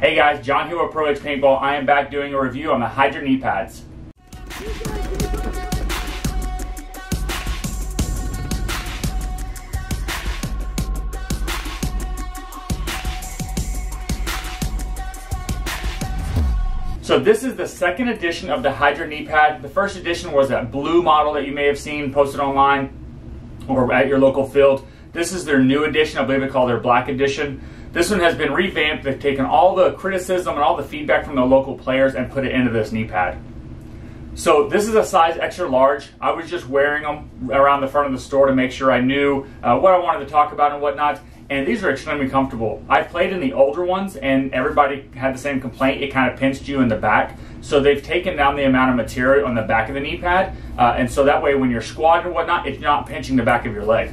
Hey guys, John Hill of Pro Edge Paintball. I am back doing a review on the Hydra Knee Pads. So this is the second edition of the Hydra Knee Pad. The first edition was that blue model that you may have seen posted online or at your local field. This is their new edition. I believe they call their black edition. This one has been revamped. They've taken all the criticism and all the feedback from the local players and put it into this knee pad. So this is a size extra large. I was just wearing them around the front of the store to make sure I knew what I wanted to talk about and whatnot. And these are extremely comfortable. I played in the older ones and everybody had the same complaint. It kind of pinched you in the back. So they've taken down the amount of material on the back of the knee pad. And so that way when you're squatting and whatnot, it's not pinching the back of your leg.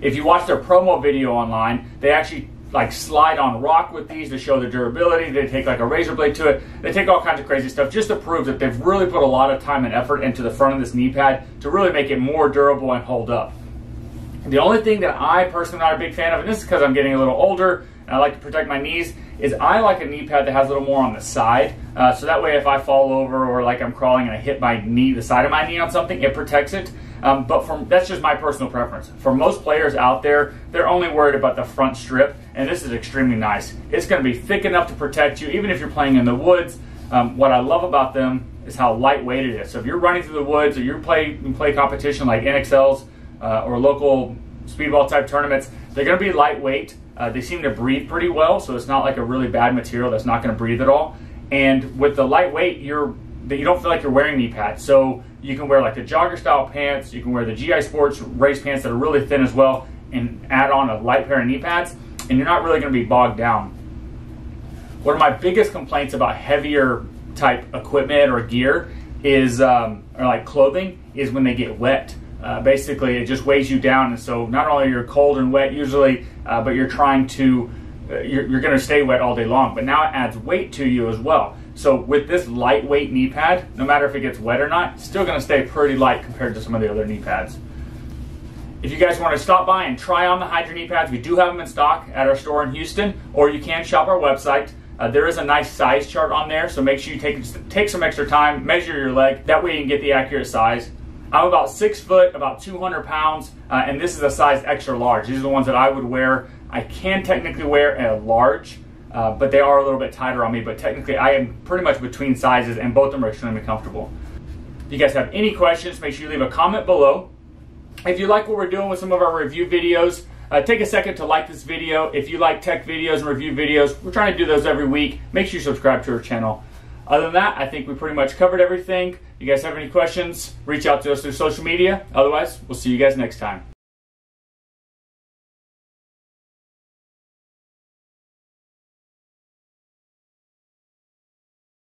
If you watch their promo video online, they actually like slide on rock with these to show the durability. They take like a razor blade to it. They take all kinds of crazy stuff just to prove that they've really put a lot of time and effort into the front of this knee pad to really make it more durable and hold up. The only thing that I personally am not a big fan of, and this is because I'm getting a little older and I like to protect my knees, is I like a knee pad that has a little more on the side. So that way if I fall over or like I'm crawling and I hit my knee, the side of my knee on something, it protects it. But that's just my personal preference. For most players out there, they're only worried about the front strip, and this is extremely nice. It's going to be thick enough to protect you, even if you're playing in the woods. What I love about them is how lightweight it is. So if you're running through the woods or you play competition like NXLs or local speedball type tournaments, they're going to be lightweight. They seem to breathe pretty well, so it's not like a really bad material that's not going to breathe at all. And with the lightweight, you don't feel like you're wearing knee pads. So you can wear like the jogger style pants, you can wear the GI Sports race pants that are really thin as well, and add on a light pair of knee pads, and you're not really going to be bogged down. One of my biggest complaints about heavier type equipment or gear is, or like clothing, is when they get wet. Basically, it just weighs you down, and so not only you're cold and wet usually, but you're trying to, you're going to stay wet all day long, but now it adds weight to you as well. So with this lightweight knee pad, no matter if it gets wet or not, it's still going to stay pretty light compared to some of the other knee pads. If you guys want to stop by and try on the Hydra knee pads, we do have them in stock at our store in Houston, or you can shop our website. There is a nice size chart on there, so make sure you take some extra time, measure your leg, that way you can get the accurate size. I'm about 6 foot, about 200 pounds, and this is a size extra large. These are the ones that I would wear. I can technically wear a large, but they are a little bit tighter on me, but technically I am pretty much between sizes and both of them are extremely comfortable. If you guys have any questions, make sure you leave a comment below. If you like what we're doing with some of our review videos, take a second to like this video. If you like tech videos and review videos, we're trying to do those every week. Make sure you subscribe to our channel. Other than that, I think we pretty much covered everything. If you guys have any questions, reach out to us through social media. Otherwise, we'll see you guys next time.